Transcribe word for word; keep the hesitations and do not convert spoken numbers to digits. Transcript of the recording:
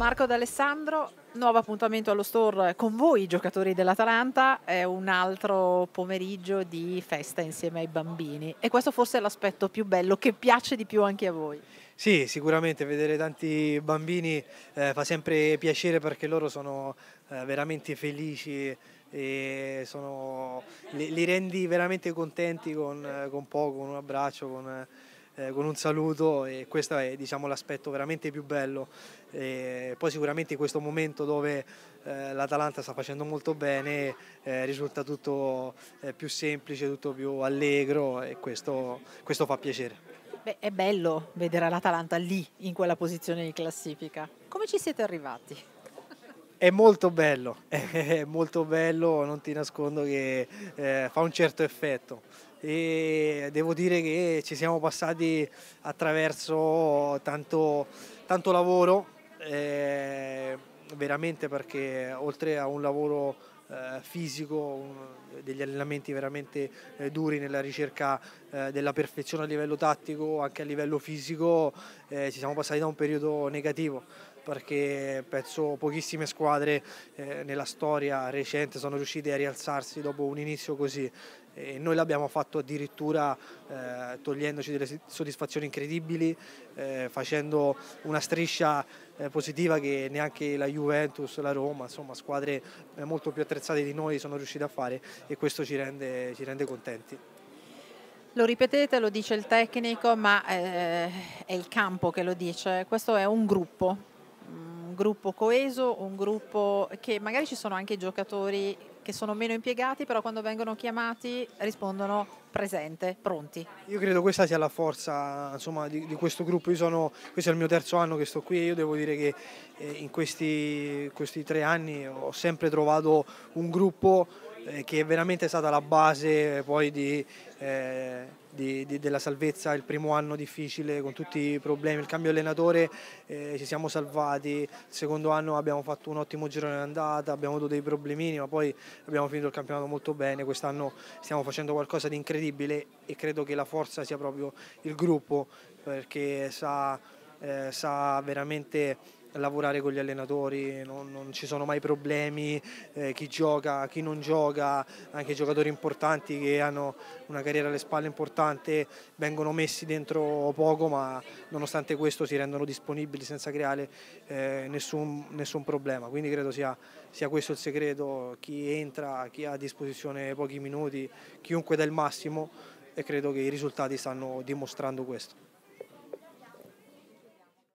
Marco D'Alessandro, nuovo appuntamento allo store con voi, giocatori dell'Atalanta, è un altro pomeriggio di festa insieme ai bambini e questo forse è l'aspetto più bello, che piace di più anche a voi. Sì, sicuramente vedere tanti bambini eh, fa sempre piacere, perché loro sono eh, veramente felici e sono, li, li rendi veramente contenti con, con poco, con un abbraccio, con... Eh, con un saluto, e questo è, diciamo, l'aspetto veramente più bello. E poi sicuramente in questo momento dove eh, l'Atalanta sta facendo molto bene eh, risulta tutto eh, più semplice, tutto più allegro, e questo, questo fa piacere. Beh, è bello vedere l'Atalanta lì in quella posizione di classifica. Come ci siete arrivati? È molto bello, è molto bello, non ti nascondo che eh, fa un certo effetto. E devo dire che ci siamo passati attraverso tanto, tanto lavoro, eh, veramente, perché oltre a un lavoro eh, fisico, un, degli allenamenti veramente eh, duri nella ricerca eh, della perfezione a livello tattico, anche a livello fisico, eh, ci siamo passati da un periodo negativo, perché penso pochissime squadre eh, nella storia recente sono riuscite a rialzarsi dopo un inizio così, e noi l'abbiamo fatto addirittura eh, togliendoci delle soddisfazioni incredibili, eh, facendo una striscia eh, positiva che neanche la Juventus, la Roma, insomma squadre eh, molto più attrezzate di noi sono riuscite a fare, e questo ci rende, ci rende contenti. Lo ripetete, lo dice il tecnico, ma eh, è il campo che lo dice, questo è un gruppo. Un gruppo coeso, un gruppo che magari ci sono anche giocatori che sono meno impiegati, però quando vengono chiamati rispondono presente, pronti. Io credo questa sia la forza, insomma, di, di questo gruppo. Io sono, questo è il mio terzo anno che sto qui, e io devo dire che eh, in questi, questi tre anni ho sempre trovato un gruppo eh, che è veramente stata la base poi di... Eh, Di, di, della salvezza. Il primo anno difficile, con tutti i problemi, il cambio allenatore, eh, ci siamo salvati. Il secondo anno abbiamo fatto un ottimo girone d'andata, abbiamo avuto dei problemini, ma poi abbiamo finito il campionato molto bene. Quest'anno stiamo facendo qualcosa di incredibile, e credo che la forza sia proprio il gruppo, perché sa, eh, sa veramente lavorare con gli allenatori, non, non ci sono mai problemi, eh, chi gioca, chi non gioca, anche giocatori importanti che hanno una carriera alle spalle importante vengono messi dentro poco, ma nonostante questo si rendono disponibili senza creare eh, nessun, nessun problema, quindi credo sia, sia questo il segreto: chi entra, chi ha a disposizione pochi minuti, chiunque dà il massimo, e credo che i risultati stanno dimostrando questo.